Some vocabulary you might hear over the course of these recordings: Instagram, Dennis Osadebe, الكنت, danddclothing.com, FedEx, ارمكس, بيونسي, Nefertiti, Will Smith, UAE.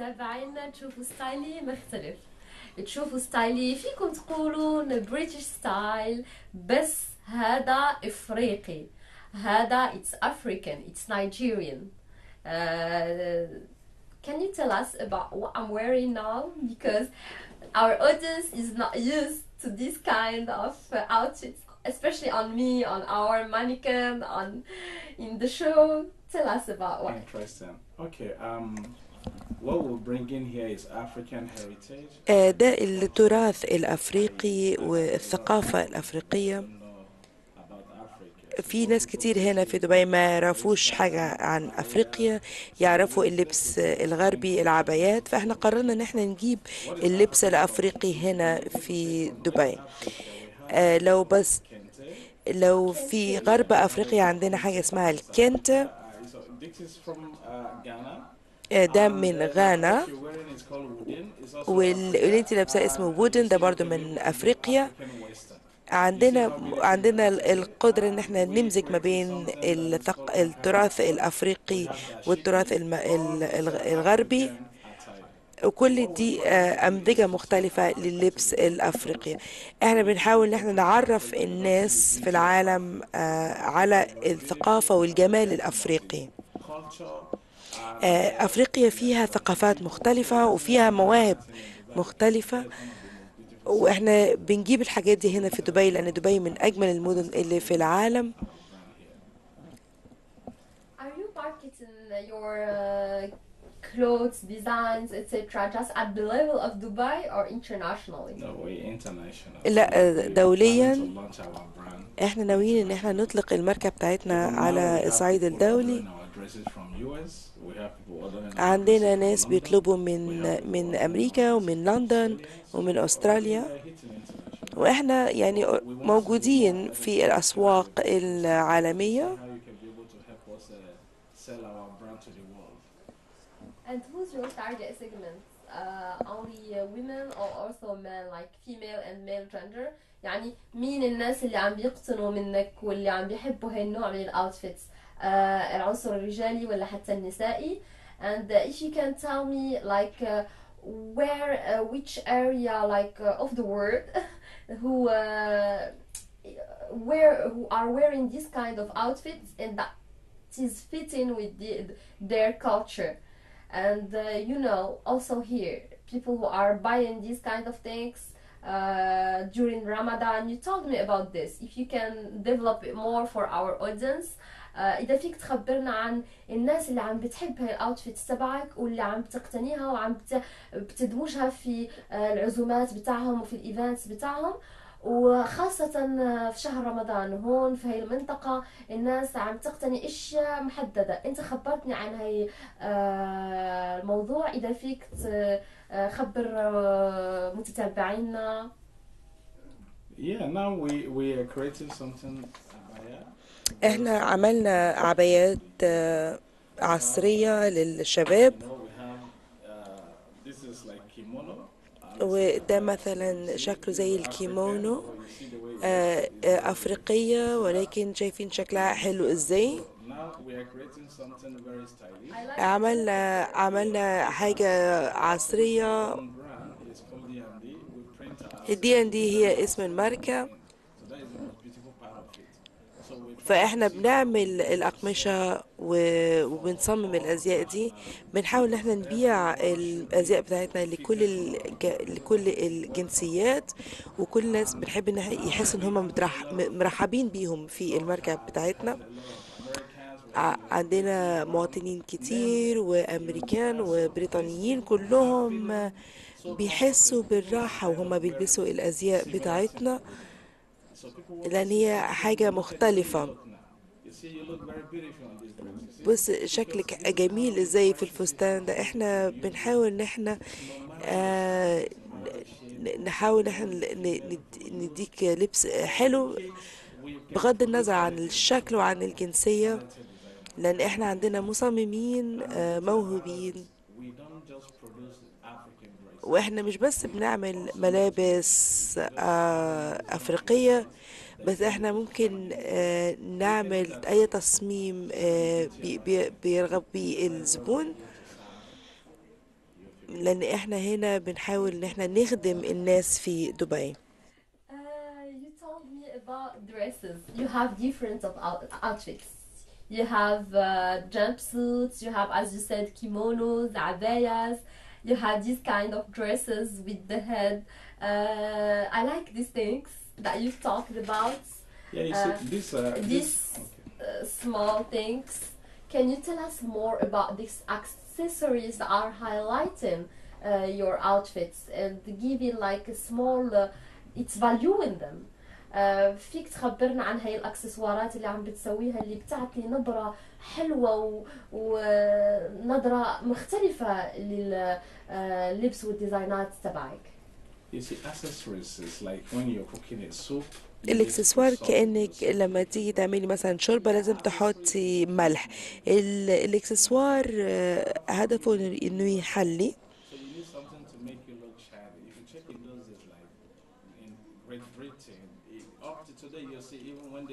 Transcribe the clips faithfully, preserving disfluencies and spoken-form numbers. تابعينا تشوفوا ستايلي مختلف، تشوفوا ستايلي فيكم تقولون بريتش ستايل، بس هذا افريقي، هذا it's African, it's Nigerian. Uh, can you tell us about what I'm wearing now? Because our audience is not used to this kind of uh, outfits, especially on me, on our mannequin, on in the show. Tell us about what. Interesting. Okay. Um. What we bring in here is African heritage. أداء التراث الأفريقي والثقافة الأفريقية. في ناس كتير هنا في دبي ما يعرفوش حاجة عن أفريقيا، يعرفوا اللبس الغربي العبايات، فإحنا قررنا إن إحنا نجيب اللبس الأفريقي هنا في دبي. آه لو بس لو في غرب أفريقيا عندنا حاجة اسمها الكنت، ده من غانا، واللي انت لابساه اسمه وودن، ده برضو من أفريقيا. عندنا عندنا القدرة ان احنا نمزج ما بين الثق... التراث الافريقي والتراث الم... الغربي، وكل دي امزجة مختلفة لللبس الافريقي. احنا بنحاول ان احنا نعرف الناس في العالم على الثقافة والجمال الافريقي. افريقيا فيها ثقافات مختلفة وفيها مواهب مختلفة، واحنا بنجيب الحاجات دي هنا في دبي لان دبي من اجمل المدن اللي في العالم. Are you marketing your clothes, designs, et cetera just at the level of Dubai or internationally? No, we international. لا دوليا. احنا ناويين ان احنا نطلق الماركة بتاعتنا على الصعيد الدولي. عندنا ناس بيطلبوا من من أمريكا ومن لندن ومن أستراليا، وإحنا يعني موجودين في الأسواق العالمية. يعني مين الناس اللي عم بيقتنوا منك واللي عم بيحبوا هالنوع من الأوتفيتس؟ Uh, العنصر الرجالي ولا حتى النسائي. And uh, if you can tell me like uh, where uh, which area like uh, of the world who uh, where who are wearing this kind of outfits and that is fitting with the, their culture, and uh, you know also here people who are buying these kind of things uh, during Ramadan. You told me about this. If you can develop it more for our audience. إذا فيك تخبرنا عن الناس اللي عم بتحب هالاوتفيتس تبعك واللي عم بتقتنيها وعم بتدمجها في العزومات بتاعهم وفي الايفنتس بتاعهم، وخاصة في شهر رمضان هون في هاي المنطقة الناس عم تقتني اشياء محددة. انت خبرتني عن هاي الموضوع، إذا فيك تخبر متتابعينا. Yeah, now we we are creating something. احنا عملنا عبايات عصرية للشباب، وده مثلا شكله زي الكيمونو، أفريقية ولكن شايفين شكلها حلو ازاي. عملنا عملنا حاجة عصرية. الدي ان دي هي اسم الماركة، فاحنا بنعمل الاقمشه وبنصمم الازياء دي، بنحاول ان احنا نبيع الازياء بتاعتنا لكل الج... لكل الجنسيات، وكل الناس بنحب ان يحس ان هم مترح... مرحبين بيهم في الماركه بتاعتنا. عندنا مواطنين كتير وامريكان وبريطانيين، كلهم بيحسوا بالراحه وهم بيلبسوا الازياء بتاعتنا لأن هي حاجة مختلفة. بص شكلك جميل ازاي في الفستان ده. احنا بنحاول ان احنا آه نحاول احنا نديك لبس حلو بغض النظر عن الشكل وعن الجنسية، لأن احنا عندنا مصممين آه موهوبين، واحنا مش بس بنعمل ملابس أفريقية بس، احنا ممكن نعمل اي تصميم بيرغب بيه الزبون. لأن احنا هنا بنحاول ان احنا نخدم الناس في دبي. Uh, you told me about dresses. You have different of outfits. You have uh, jumpsuits, you have, as you said, kimonos, abayas. You have these kind of dresses with the head. Uh, I like these things that you've talked about. Yeah, you see, uh, this, uh, these okay. uh, small things. Can you tell us more about these accessories that are highlighting uh, your outfits and giving like a small, uh, it's value in them. Uh, فيك تخبرنا عن هاي الأكسسوارات اللي عم بتسويها اللي بتعطي نظرة حلوة ونظرة مختلفة لللبس والديزاينات تبعك. You see, accessories is like when you're cooking a soup. الاكسسوار كأنك لما تيجي تعملي مثلا شوربة لازم تحطي ملح. الاكسسوار هدفه انه يحلي.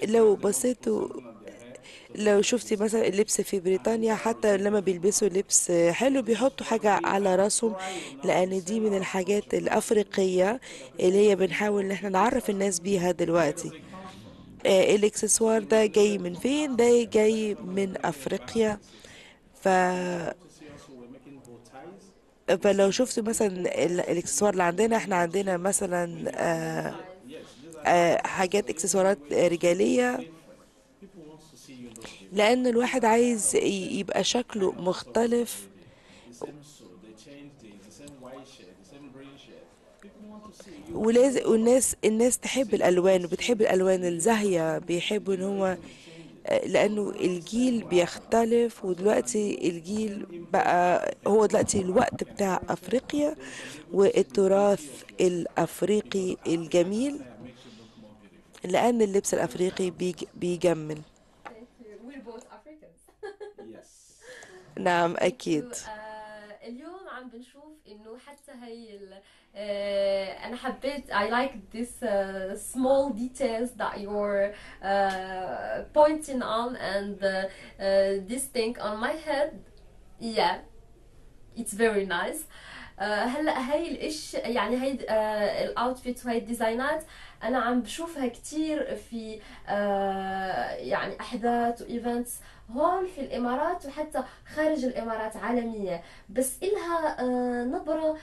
لو بصيتوا لو شفتي مثلا اللبس في بريطانيا حتى لما بيلبسوا لبس حلو بيحطوا حاجة على راسهم لأن دي من الحاجات الأفريقية اللي هي بنحاول ان احنا نعرف الناس بيها دلوقتي. الاكسسوار ده جاي من فين؟ ده جاي من أفريقيا. ف فلو شفتوا مثلا الاكسسوار اللي عندنا احنا عندنا مثلا آه آه حاجات اكسسوارات رجالية لأن الواحد عايز يبقى شكله مختلف. ولازم والناس الناس تحب الألوان وبتحب الألوان الزاهية بيحبوا إن هو لأنه الجيل بيختلف ودلوقتي الجيل بقى هو دلوقتي الوقت بتاع أفريقيا والتراث الأفريقي الجميل لأن اللبس الأفريقي بيجمل. نعم أكيد. اليوم عم بنشوف إنه حتى هاي أنا حبيت I like this uh, small details that you're uh, pointing on and uh, uh, this thing on my head. Yeah, it's very nice. Uh, هلا هاي الإش يعني هاي uh, الأوتفيت وهاي الديزاينات أنا عم بشوفها كتير في uh, يعني أحداث وإيفنتس هون في الإمارات وحتى خارج الإمارات عالمية بس إلها uh, نبرة uh,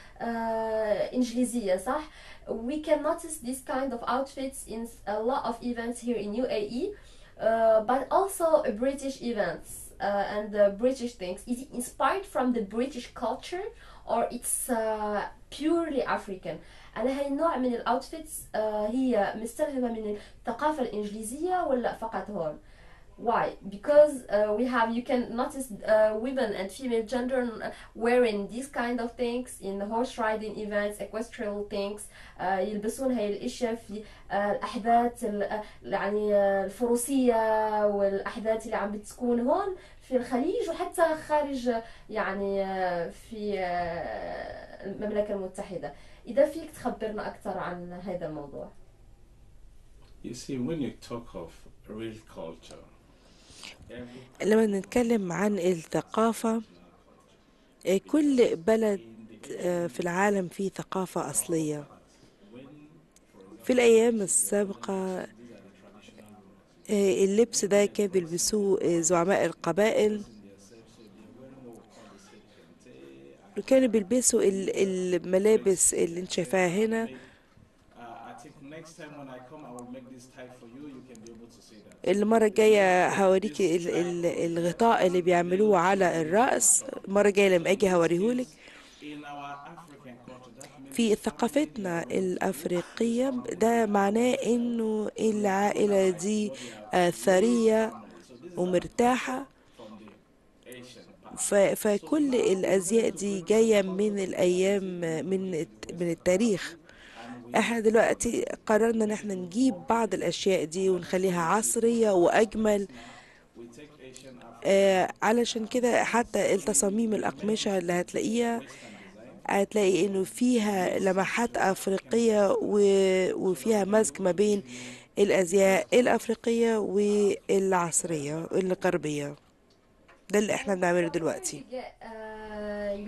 إنجليزية صح؟ We can notice this kind of outfits in a lot of events here in U A E uh, but also British events uh, and the British things. Is it inspired from the British culture or it's uh, purely African? أنا هاي النوع من الأوتفيتس uh, هي مستلهمة من الثقافة الإنجليزية ولا فقط هون؟ Why? Because uh, we have, you can notice uh, women and female gender wearing these kind of things in horse riding events, equestrial things. Uh, يلبسون هاي الأشياء في uh, الأحداث ال, uh, يعني uh, الفروسية والأحداث اللي عم بتكون هون في الخليج وحتى خارج يعني uh, في uh, المملكة المتحدة. إذا فيك تخبرنا أكثر عن هذا الموضوع. You see, when you talk of real culture. لما نتكلم عن الثقافة كل بلد في العالم فيه ثقافة أصلية. في الأيام السابقة اللبس ده كان بيلبسوه زعماء القبائل وكانوا بيلبسوا الملابس اللي انت شايفاها هنا. المرة الجاية هوريكي الغطاء اللي بيعملوه على الرأس. المرة الجاية لما أجي هوريهولك. في ثقافتنا الأفريقية ده معناه إنه العائلة دي ثرية ومرتاحة فكل الأزياء دي جاية من الأيام من من التاريخ. احنا دلوقتي قررنا ان احنا نجيب بعض الاشياء دي ونخليها عصرية واجمل. آه علشان كده حتى التصاميم الاقمشة اللي هتلاقيها هتلاقي انه فيها لمحات افريقية وفيها مزج ما بين الازياء الافريقية والعصرية الغربية. ده اللي احنا بنعمله دلوقتي.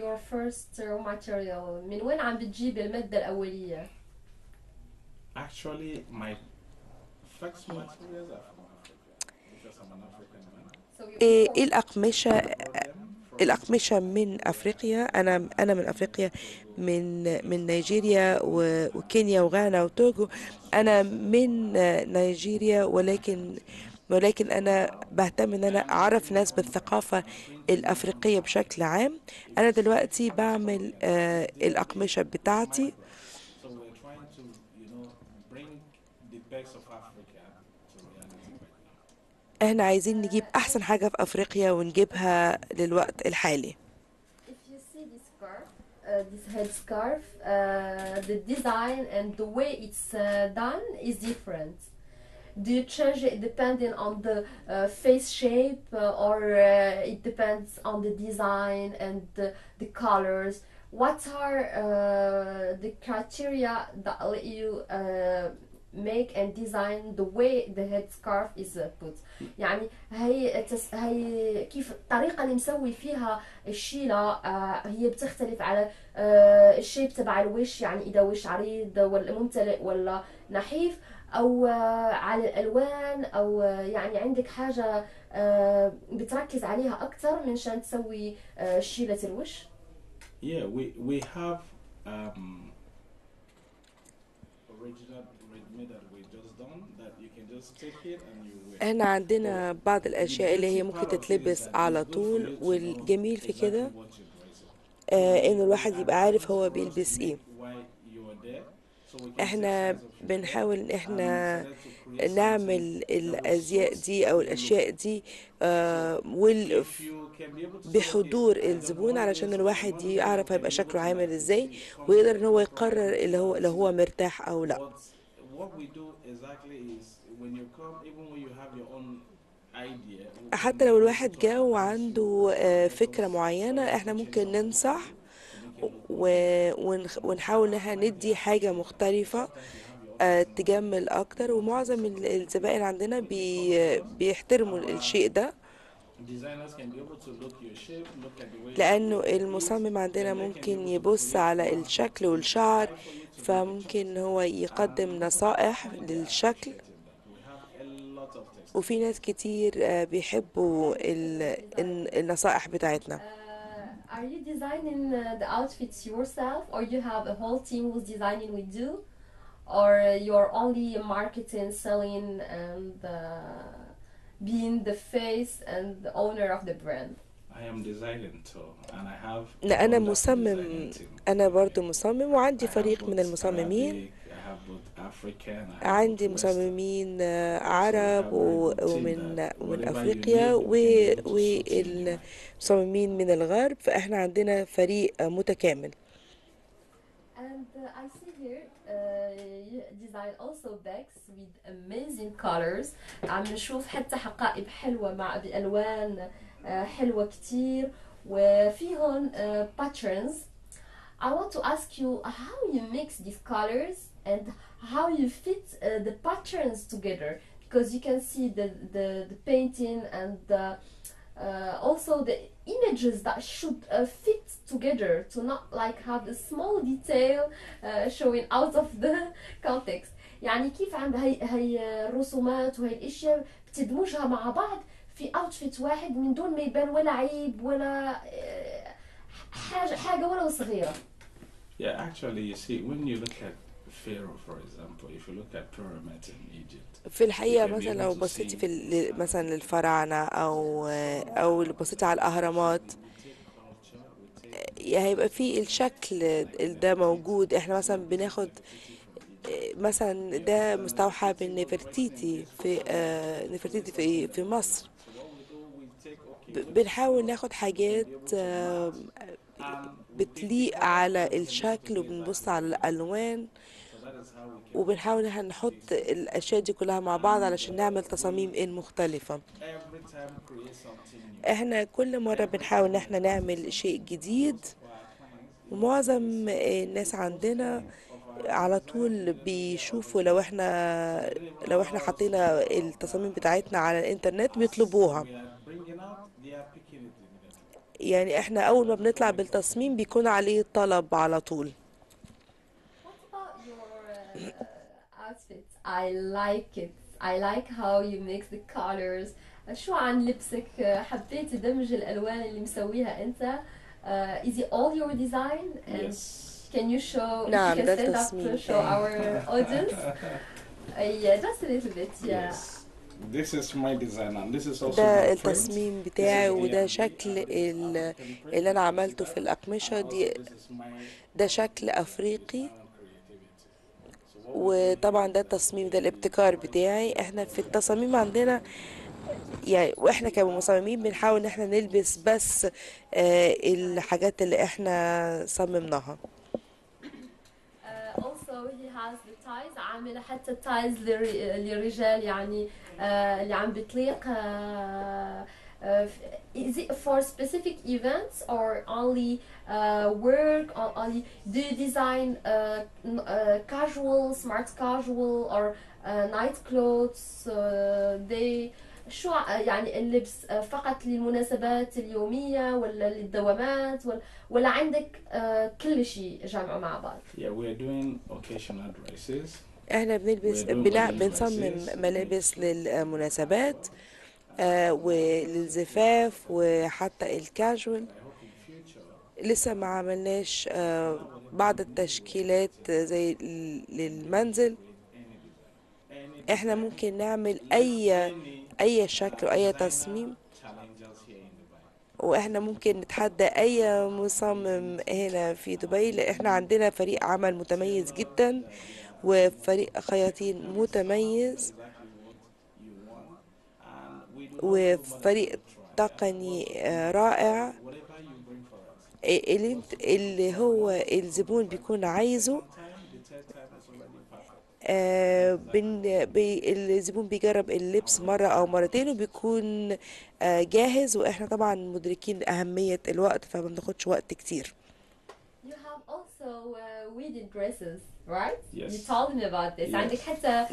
your first raw material؟ من وين عم بتجيب المادة الأولية؟ Actually, my first materials are from Africa because I'm an African man. الأقمشة الأقمشة من أفريقيا، أنا أنا من أفريقيا، من من نيجيريا وكينيا وغانا وتوغو. أنا من نيجيريا ولكن ولكن أنا بهتم إن أنا أعرف ناس بالثقافة الأفريقية بشكل عام. أنا دلوقتي بعمل آه الأقمشة بتاعتي. إحنا عايزين نجيب أحسن حاجة في أفريقيا ونجيبها للوقت الحالي. Uh, this headscarf, uh, the design and the way it's uh, done is different. Do you change it depending on the uh, face shape uh, or uh, it depends on the design and the, the colors? What are uh, the criteria that let you uh, make and design the way the headscarf is put? يعني هي التس... هي كيف الطريقة اللي مسوي فيها الشيلة uh, هي بتختلف على uh, الشيب تبع الوش، يعني إذا وش عريض ولا ممتلئ ولا نحيف، أو على الألوان، أو يعني عندك حاجة بتركز عليها أكثر منشان تسوي شيلة الوش؟ Yeah, we we have um, original ready-made that we just done that you can just take it and you wear. إحنا عندنا بعض الأشياء اللي هي ممكن تتلبس على طول، والجميل في كده إن الواحد يبقى عارف هو بيلبس إيه. احنا بنحاول ان احنا نعمل الازياء دي او الاشياء دي بحضور الزبون علشان الواحد يعرف هيبقى شكله عامل ازاي ويقدر ان هو يقرر اللي هو لو هو مرتاح او لا. حتى لو الواحد جه وعنده فكرة معينة احنا ممكن ننصح ونحاول انها ندي حاجه مختلفه تجمل اكتر، ومعظم الزبائن عندنا بيحترموا الشيء ده لانه المصمم عندنا ممكن يبص على الشكل والشعر فممكن هو يقدم نصائح للشكل. وفي ناس كتير بيحبوا النصائح بتاعتنا. Are you designing uh, the outfits yourself, or you have a whole team who's designing with you, or you're only marketing, selling, and uh, being the face and the owner of the brand? I am designing too, and I have. لا أنا مصمم، أنا برضو مصمم وعندي فريق من المصممين. عندي مصممين عرب ومن ومن أفريقيا والمصممين من الغرب، فإحنا عندنا فريق متكامل. And uh, I see here uh, you design also bags with amazing colors. عم نشوف حتى حقائب حلوة مع بألوان حلوة كتير وفي هون uh, patterns. I want to ask you how you mix these colors and how you fit uh, the patterns together, because you can see the the, the painting and the, uh, also the images that should uh, fit together to not like have a small detail uh, showing out of the context. يعني كيف عم هي هي الرسومات وهي الاشياء بتدمجها مع بعض في اوتفيت واحد من دون ما يبان ولا عيب ولا حاجه حاجه ولو صغيره. Yeah, actually you see when you look at Pharaoh, for example, if you look at pyramids in Egypt. في الحقيقة مثلا لو بصيتي في مثلا للفراعنة أو أو لو بصيتي على الأهرامات هيبقى في الشكل ده موجود. إحنا مثلا بناخد مثلا ده مستوحى من نفرتيتي في نفرتيتي في في مصر. بنحاول ناخد حاجات بتليق على الشكل وبنبص على الألوان وبنحاول إحنا نحط الأشياء دي كلها مع بعض علشان نعمل تصاميم مختلفة. إحنا كل مرة بنحاول إن إحنا نعمل شيء جديد، ومعظم الناس عندنا على طول بيشوفوا لو إحنا لو إحنا حطينا التصاميم بتاعتنا على الإنترنت بيطلبوها. يعني احنا اول ما بنطلع بالتصميم بيكون عليه طلب على طول. I like it. I like how you mix the colors. شو عن لبسك؟ حبيت دمج الألوان اللي مسويها أنت. Uh, is it all your design? And yes. Can you show? نعم, you can stand up to show our audience. uh, yeah, just a little bit. Yeah. Yes. This is my design and this is also ده التصميم بتاعي وده شكل اللي أنا عملته في الأقمشة دي. ده شكل أفريقي. وطبعا ده التصميم ده الابتكار بتاعي. احنا في التصاميم عندنا يعني واحنا كمصممين بنحاول ان احنا نلبس بس اه الحاجات اللي احنا صممناها. Also he has the ties, عامل حتى التايز للرجال يعني اللي عم بتليق. Is it for specific events or only uh, work? Or only do you design uh, uh, casual, smart casual, or uh, night clothes? Uh, they شو يعني اللبس فقط للمناسبات اليومية ولا للدوامات ولا ولا عندك uh, كل شيء جمعه مع بعض؟ Yeah, we are doing occasional dresses. إحنا بنلبس بنا بنصمم ملابس للمناسبات. آه وللزفاف وحتى الكاجوال. لسه ما عملناش آه بعض التشكيلات زي للمنزل. احنا ممكن نعمل اي اي شكل واي تصميم واحنا ممكن نتحدى اي مصمم هنا في دبي لان احنا عندنا فريق عمل متميز جدا وفريق خياطين متميز وفريق تقني رائع. اللي هو الزبون بيكون عايزه الزبون بيجرب اللبس مرة أو مرتين وبيكون جاهز وإحنا طبعا مدركين أهمية الوقت فما بناخدش وقت كتير. So uh, we did dresses, right? Yes. You told me about this. عندك حتى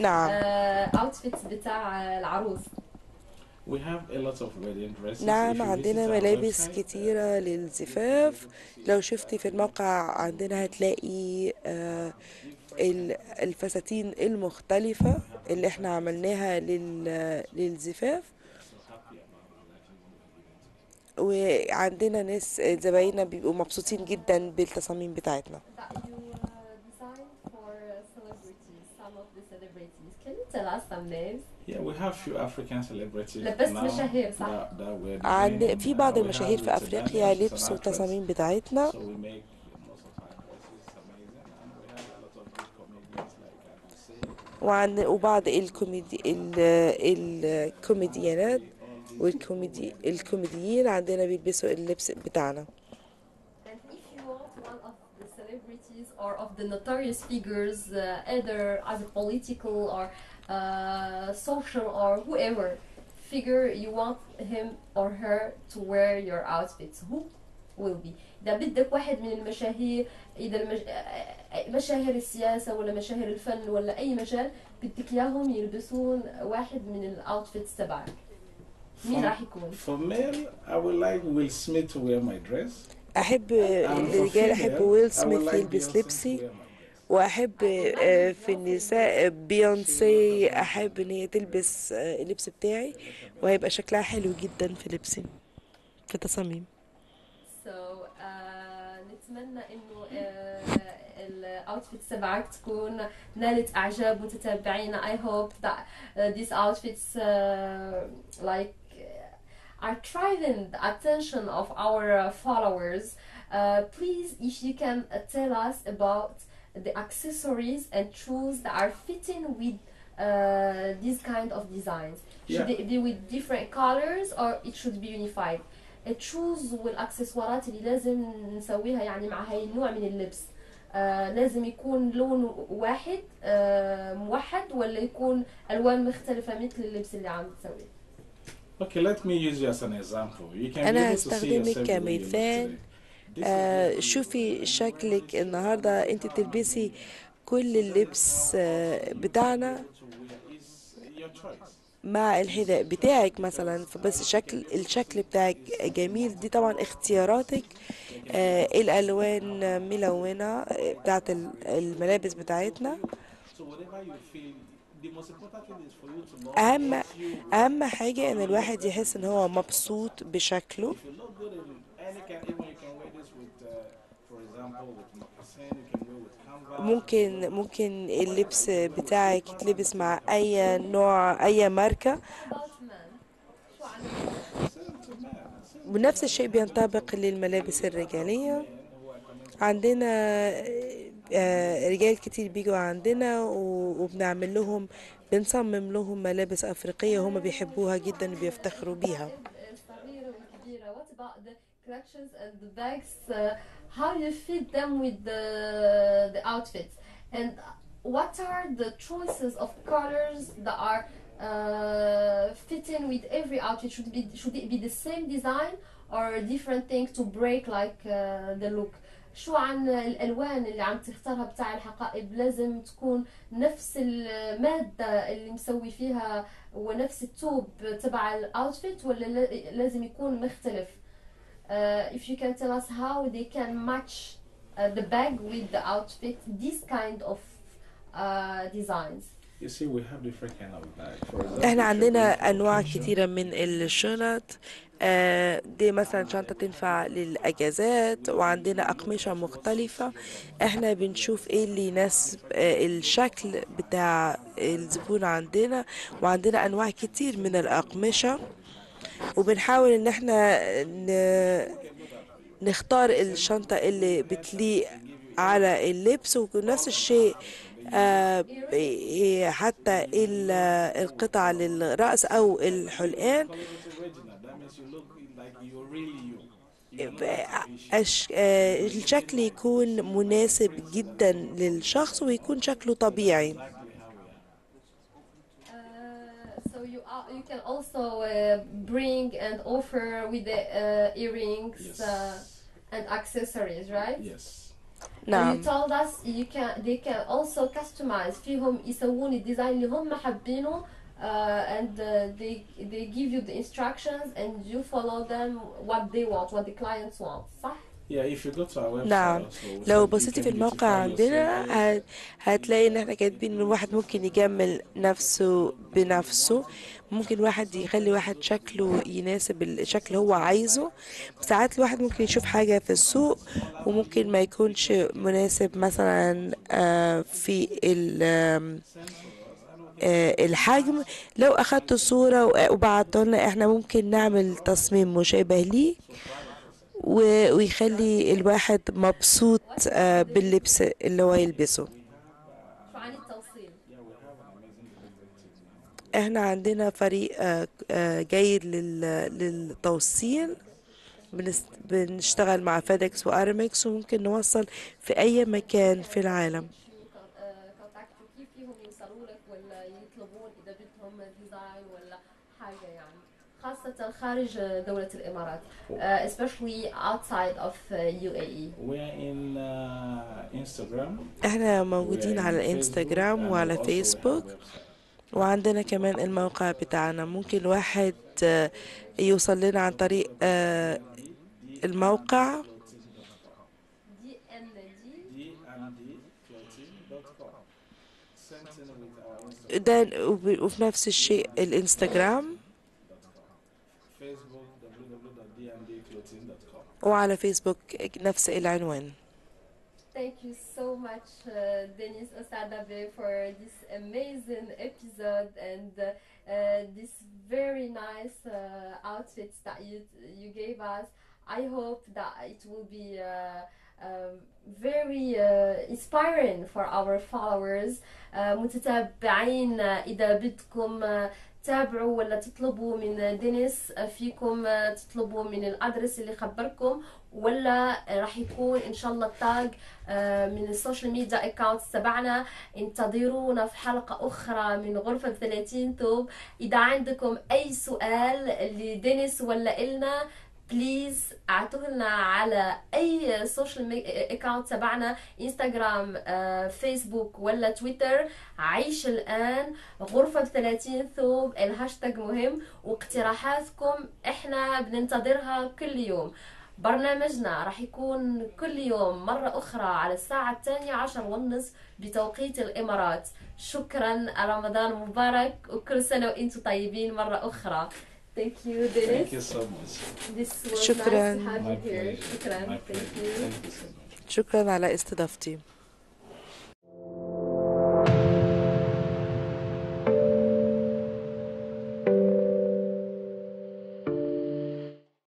outfits بتاع العروس. We have a lot of wedding dresses. نعم عندنا ملابس كتيرة للزفاف. لو شفتي في الموقع عندنا هتلاقي آه الفساتين المختلفة اللي احنا عملناها للزفاف وعندنا ناس زبايننا بيبقوا مبسوطين جدا بالتصاميم بتاعتنا. Tell us some names. Yeah, we have few African celebrities. لبست مشاهير صح؟ عند في بعض المشاهير في أفريقيا لبسوا التصاميم بتاعتنا. وعند وبعض الكوميدي الكوميديانات والكوميدي الكوميديين عندنا بيلبسوا اللبس بتاعنا. Or of the notorious figures, uh, either as a political or uh, social or whoever figure you want him or her to wear your outfits, who will be? إذا بدك واحد من المشاهير إذا المش... مشاهير السياسة ولا مشاهير الفن ولا أي مجال بدك ياهم يلبسون واحد من الأوتفيتس تبعك. مين راح يكون؟ For male, I would like Will Smith to wear my dress. أحب الرجال أحب ويل سميث يلبس لبسي وأحب في النساء بيونسي أحب إن هي تلبس اللبس بتاعي وهيبقى شكلها حلو جدا في لبسي في تصاميم. So نتمنى إنه الأوتفيتس تبعك تكون نالت إعجاب متتابعينا. I hope that these outfits like are driving the attention of our uh, followers. Uh, please, if you can uh, tell us about the accessories and tools that are fitting with uh, these kind of designs. Should yeah. they be with different colors or it should be unified? The tools والاكسسوارات اللي لازم نسويها يعني مع هاي النوع من اللبس uh, لازم يكون لون واحد uh, موحد ولا يكون ألوان مختلفة مثل اللبس اللي عم تسويه. Okay, let me use you as an example. You can أنا هستخدمك كمثال. آه شوفي شكلك النهاردة أنت تلبسي كل اللبس آه بتاعنا مع الحذاء بتاعك مثلا، فبس شكل الشكل بتاعك جميل. دي طبعا اختياراتك، آه الالوان ملونه بتاعت الملابس بتاعتنا. اهم اهم حاجه ان الواحد يحس ان هو مبسوط بشكله. ممكن ممكن اللبس بتاعك يتلبس مع اي نوع اي ماركه، ونفس الشيء بينطبق للملابس الرجاليه. عندنا رجال كتير بيجوا عندنا وبنعمل لهم، بنصمم لهم ملابس افريقيه هم بيحبوها جدا وبيفتخروا بيها. collections and the bags, uh, how you fit them with the, the outfits, and what are the choices of colors that are uh, fitting with every outfit? Should be should it be the same design or different things to break like uh, the look? شو عن الألوان اللي عم تختارها بتاع الحقائب؟ لازم تكون نفس المادة اللي مسوي فيها ونفس التوب تبع الأوتفيت، ولا لازم يكون مختلف؟ Uh, if you can tell us how they can match uh, the bag with the outfit, these kind of uh, designs. You see, we have different kind of bags. For example, احنا عندنا أنواع كثيرة من الشنط. آه دي مثلا شنطة تنفع للأجازات، وعندنا أقمشة مختلفة. احنا بنشوف ايه اللي يناسب آه الشكل بتاع الزبون عندنا، وعندنا أنواع كتير من الأقمشة، وبنحاول ان احنا نختار الشنطة اللي بتليق على اللبس. ونفس الشيء حتى القطع للرأس او الحلقان، الشكل يكون مناسب جدا للشخص ويكون شكله طبيعي. You can also uh, bring and offer with the uh, earrings, yes. uh, and accessories, right? Yes. Now you told us you can. They can also customize. فيهم يسوون الديزاين اللي هم حابينه, and uh, they they give you the instructions and you follow them what they want, what the clients want. صح? نعم. لو بصيتي في الموقع عندنا هتلاقي ان احنا كاتبين ان الواحد ممكن يجمل نفسه بنفسه، ممكن واحد يخلي واحد شكله يناسب الشكل اللي هو عايزه. ساعات الواحد ممكن يشوف حاجة في السوق وممكن ما يكونش مناسب مثلا في الحجم. لو اخدت صورة وبعتها لنا احنا ممكن نعمل تصميم مشابه ليه ويخلي الواحد مبسوط باللبس اللي هو يلبسه. شو عن التوصيل؟ احنا عندنا فريق جيد للتوصيل، بنشتغل مع فيدكس وارمكس، وممكن نوصل في اي مكان في العالم. كيف فيهم يوصلوا لك ولا يطلبون اذا بدهم ديزاين ولا حاجه يعني؟ خاصة خارج دولة الإمارات, uh, especially outside of U A E. We are in uh, Instagram. إحنا موجودين على الإنستغرام وعلى فيسبوك, وعندنا كمان الموقع بتاعنا. ممكن الواحد يوصل لنا عن طريق uh, الموقع ده, وفي نفس الشيء الإنستغرام وعلى فيسبوك نفس العنوان. Thank you so much, uh, Dennis Osadebe, for this amazing episode and uh, uh, this very nice uh, outfits that you you gave us. I hope that it will be uh, um, very uh, inspiring for our followers. Uh, متتابعين, إذا بدكم uh, تابعوا ولا تطلبوا من دينيس, فيكم تطلبوا من الادرس اللي خبركم, ولا راح يكون ان شاء الله التاج من السوشيال ميديا اكاونتس تبعنا. انتظرونا في حلقه اخرى من غرفه ثلاثين توب. اذا عندكم اي سؤال لدينيس ولا إلنا بليز اعطونا على اي سوشيال اكاونت تبعنا، انستغرام، آه، فيسبوك ولا تويتر. عيش الان غرفه ب ثلاثين ثوب، الهاشتاج مهم، واقتراحاتكم احنا بننتظرها كل يوم. برنامجنا راح يكون كل يوم مرة أخرى على الساعة الثانية عشر والنصف بتوقيت الإمارات. شكرا، رمضان مبارك وكل سنة وإنتم طيبين مرة أخرى. Thank you, Dennis. Thank you so much. This was nice to have you here. شكرا. Thank you. Thank you so much. شكرا على استضافتي.